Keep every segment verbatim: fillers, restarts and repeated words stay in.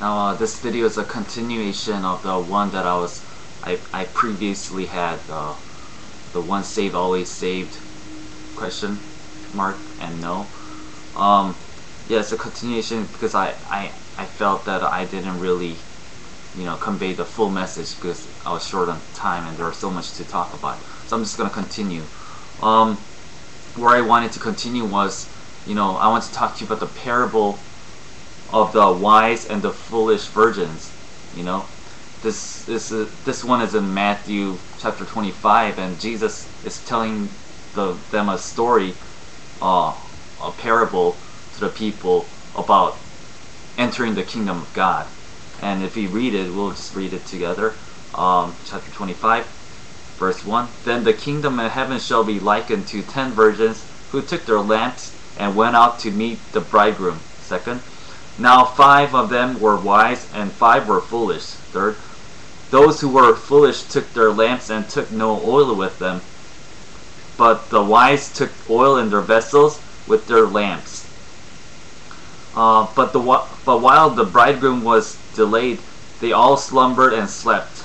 Now uh, this video is a continuation of the one that I was I, I previously had, uh, the once saved always saved question mark and no. Um, yeah, it's a continuation because I, I, I felt that I didn't really, you know, convey the full message because I was short on time and there was so much to talk about. So I'm just going to continue. Um, where I wanted to continue was, you know, I want to talk to you about the parable of the wise and the foolish virgins. You know, this this uh, this one is in Matthew chapter twenty-five, and Jesus is telling the them a story, uh, a parable to the people about entering the kingdom of God. And if we read it, we'll just read it together. Um, chapter twenty-five, verse one. Then the kingdom of heaven shall be likened to ten virgins who took their lamps and went out to meet the bridegroom. Second. Now five of them were wise and five were foolish. Third. Those who were foolish took their lamps and took no oil with them, but the wise took oil in their vessels with their lamps. Uh, but the but while the bridegroom was delayed, they all slumbered and slept.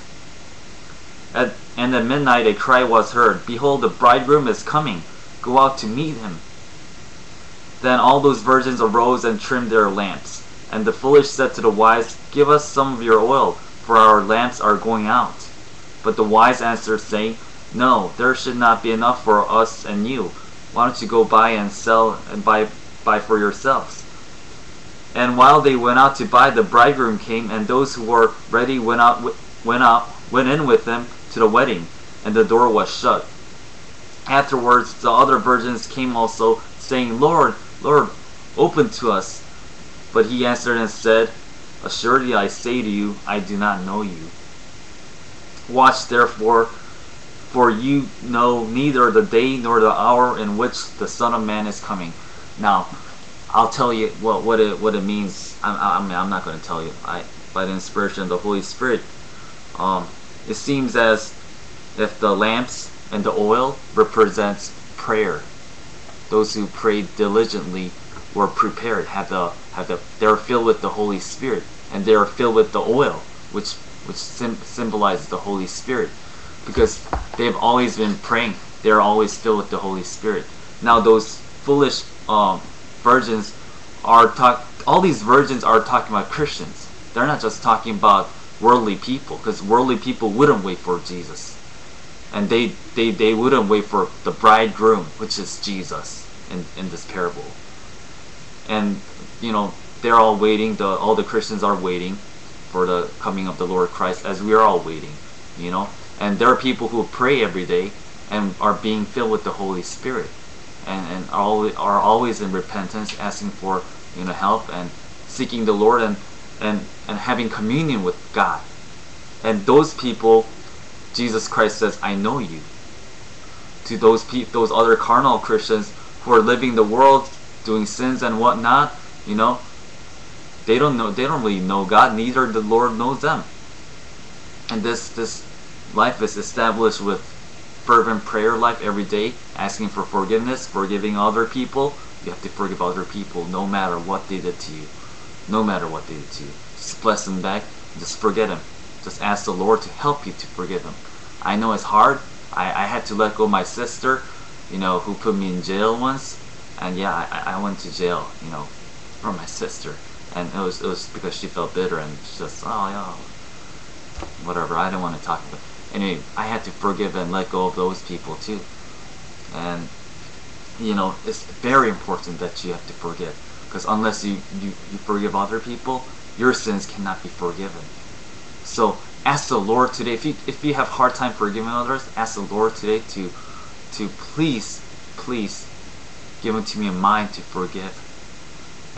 At, and at midnight a cry was heard, "Behold, the bridegroom is coming, go out to meet him." Then all those virgins arose and trimmed their lamps. And the foolish said to the wise, "Give us some of your oil, for our lamps are going out." But the wise answered, saying, "No, there should not be enough for us and you. Why don't you go buy and sell and buy, buy for yourselves?" And while they went out to buy, the bridegroom came, and those who were ready went out, went out, went in with them to the wedding, and the door was shut. Afterwards, the other virgins came also, saying, "Lord, Lord, open to us." But he answered and said, "Assuredly I say to you, I do not know you. Watch therefore, for you know neither the day nor the hour in which the Son of Man is coming." Now, I'll tell you what what it what it means. I, I mean, I'm not going to tell you. I by the inspiration of the Holy Spirit, um, it seems as if the lamps and the oil represents prayer. Those who prayed diligently were prepared. Had the had the they were filled with the Holy Spirit, and they were filled with the oil, which which sim symbolizes the Holy Spirit, because they've always been praying. They're always filled with the Holy Spirit. Now those foolish um. virgins are talk. All these virgins are talking about Christians. They're not just talking about worldly people, because worldly people wouldn't wait for Jesus, and they they they wouldn't wait for the bridegroom, which is Jesus in in this parable. And you know they're all waiting. The all the Christians are waiting for the coming of the Lord Christ, as we are all waiting. You know, and there are people who pray every day and are being filled with the Holy Spirit. And, and are always in repentance, asking for you know help and seeking the Lord and and and having communion with God. And those people, Jesus Christ says, "I know you." To those pe those other carnal Christians who are living the world, doing sins and whatnot, you know, they don't know. They don't really know God. Neither the Lord knows them. And this this life is established with fervent prayer life every day, asking for forgiveness, forgiving other people. You have to forgive other people no matter what they did to you. No matter what they did to you. Just bless them back. Just forget them. Just ask the Lord to help you to forgive them. I know it's hard. I, I had to let go of my sister, you know, who put me in jail once. And yeah, I, I went to jail, you know, for my sister. And it was, it was because she felt bitter and just, oh, yeah, whatever. I didn't want to talk about it. Anyway, I had to forgive and let go of those people too. And, you know, it's very important that you have to forgive. Because unless you, you, you forgive other people, your sins cannot be forgiven. So, ask the Lord today, if you, if you have a hard time forgiving others, ask the Lord today to, to please, please, give unto me a mind to forgive.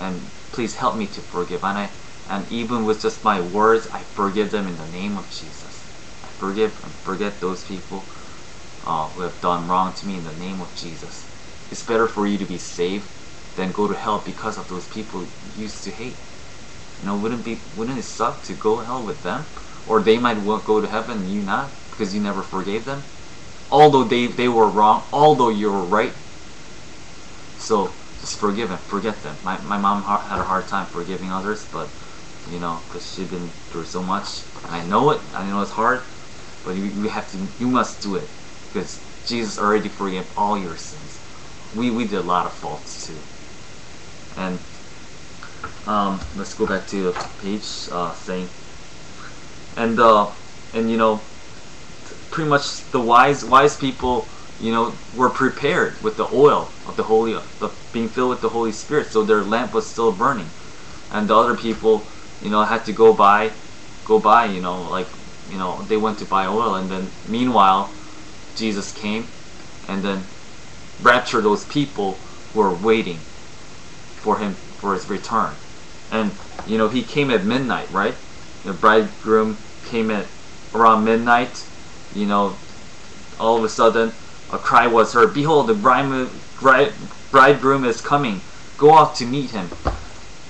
And please help me to forgive. And, I, and even with just my words, I forgive them in the name of Jesus. Forgive and forget those people uh, who have done wrong to me in the name of Jesus. It's better for you to be saved than go to hell because of those people you used to hate. You know, wouldn't be wouldn't it suck to go to hell with them, or they might go to heaven and you not because you never forgave them, although they they were wrong, although you were right. So just forgive and forget them. My my mom had a hard time forgiving others, but you know, because you've been through so much. I know it, I know it's hard, but you, you have to, you must do it, because Jesus already forgave all your sins. We we did a lot of faults too. And um, let's go back to the page uh, thing. And uh, and you know, pretty much the wise wise people, you know, were prepared with the oil of the Holy, of being filled with the Holy Spirit, so their lamp was still burning. And the other people, you know, had to go buy, go buy, you know, like, you know, they went to buy oil, and then meanwhile, Jesus came, and then raptured those people who were waiting for him, for his return. And, you know, he came at midnight, right? The bridegroom came at around midnight, you know, all of a sudden, a cry was heard, "Behold, the bride, bride, bridegroom is coming. Go out to meet him."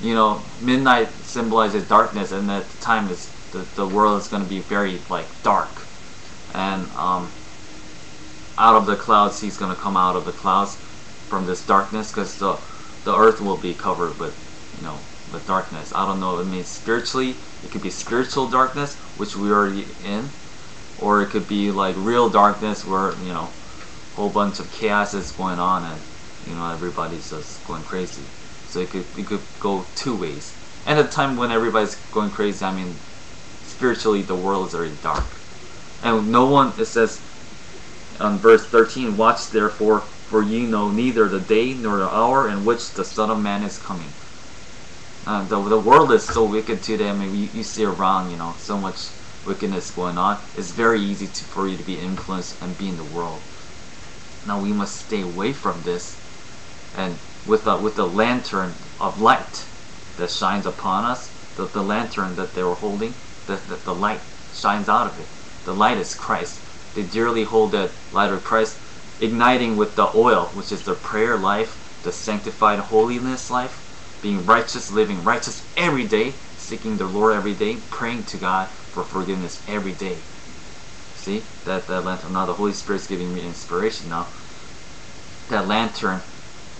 You know, midnight symbolizes darkness, and at the time, is the, the world is going to be very, like, dark. And um, out of the clouds, he's going to come out of the clouds from this darkness, because the the earth will be covered with, you know, with darkness. I don't know if it means spiritually. It could be spiritual darkness, which we're already in, or it could be like real darkness, where, you know, whole bunch of chaos is going on, and you know, everybody's just going crazy. So it could it could go two ways. And at the time when everybody's going crazy, I mean, spiritually the world is already dark. And no one, it says on verse thirteen, "Watch therefore, for ye know neither the day nor the hour in which the Son of Man is coming." Uh, the the world is so wicked today. I mean, you, you see around, you know, so much wickedness going on. It's very easy to, for you to be influenced and be in the world. Now we must stay away from this, and with a, with a lantern of light that shines upon us, the, the lantern that they were holding, that the, the light shines out of it. The light is Christ. They dearly hold that light of Christ, igniting with the oil, which is the prayer life, the sanctified holiness life, being righteous, living righteous every day, seeking the Lord every day, praying to God for forgiveness every day. See, that, that lantern, now the Holy Spirit's giving me inspiration now. That lantern,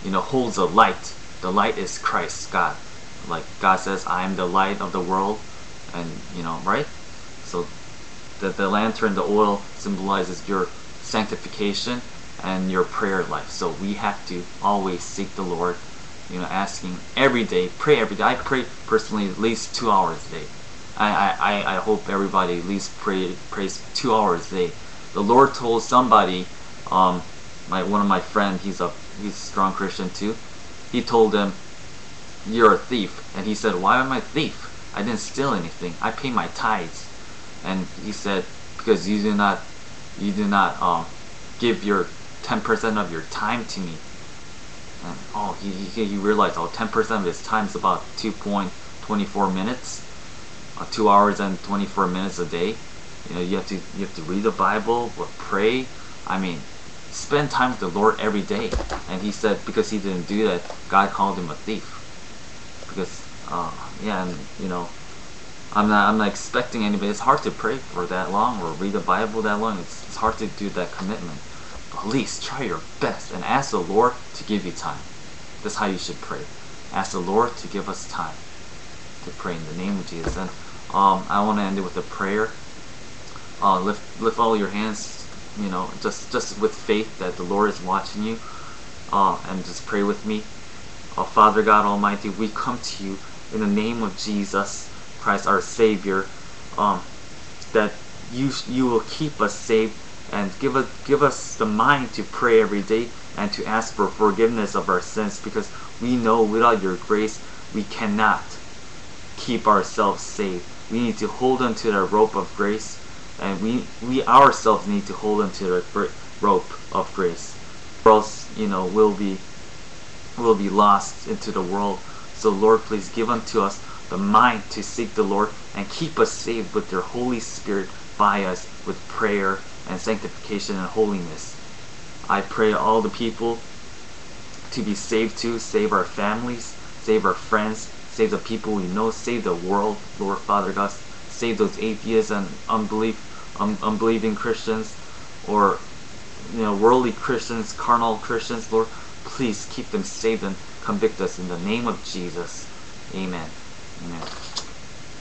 you know, holds a light. The light is Christ, God. Like God says, "I am the light of the world," and you know, right? So that the lantern, the oil, symbolizes your sanctification and your prayer life. So we have to always seek the Lord, you know, asking every day, pray every day. I pray personally at least two hours a day. I, I, I hope everybody at least pray, prays two hours a day. The Lord told somebody, um, my one of my friends, he's a he's a strong Christian too. He told him, "You're a thief," and he said, "Why am I a thief? I didn't steal anything. I pay my tithes." And he said, "Because you do not you do not um, give your ten percent of your time to me." And oh, he he, he realized, oh, ten percent of his time is about two point two four minutes. Two hours and twenty-four minutes a day. You know, you have to you have to read the Bible or pray. I mean, spend time with the Lord every day. And he said, because he didn't do that, God called him a thief. Because, uh, yeah, and you know, I'm not I'm not expecting anybody. It's hard to pray for that long or read the Bible that long. It's it's hard to do that commitment. But at least try your best and ask the Lord to give you time. That's how you should pray. Ask the Lord to give us time to pray in the name of Jesus. And Um, I want to end it with a prayer. Uh, lift, lift all your hands, you know, just, just with faith that the Lord is watching you, uh, and just pray with me. Oh, Father God Almighty, we come to you in the name of Jesus Christ, our Savior, um, that you you will keep us safe and give us give us the mind to pray every day and to ask for forgiveness of our sins, because we know without your grace we cannot keep ourselves safe. We need to hold on to the rope of grace, and we we ourselves need to hold on to the rope of grace, or else, you know, we'll be we'll be lost into the world. So Lord, please give unto us the mind to seek the Lord and keep us saved with your Holy Spirit by us with prayer and sanctification and holiness. I pray all the people to be saved too. Save our families, save our friends, save the people we know, save the world, Lord Father God. Save those atheists and unbelief, um, unbelieving Christians, or, you know, worldly Christians, carnal Christians. Lord, please keep them saved and convict us in the name of Jesus. Amen. Amen.